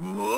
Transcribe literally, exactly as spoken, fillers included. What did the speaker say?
Whoa!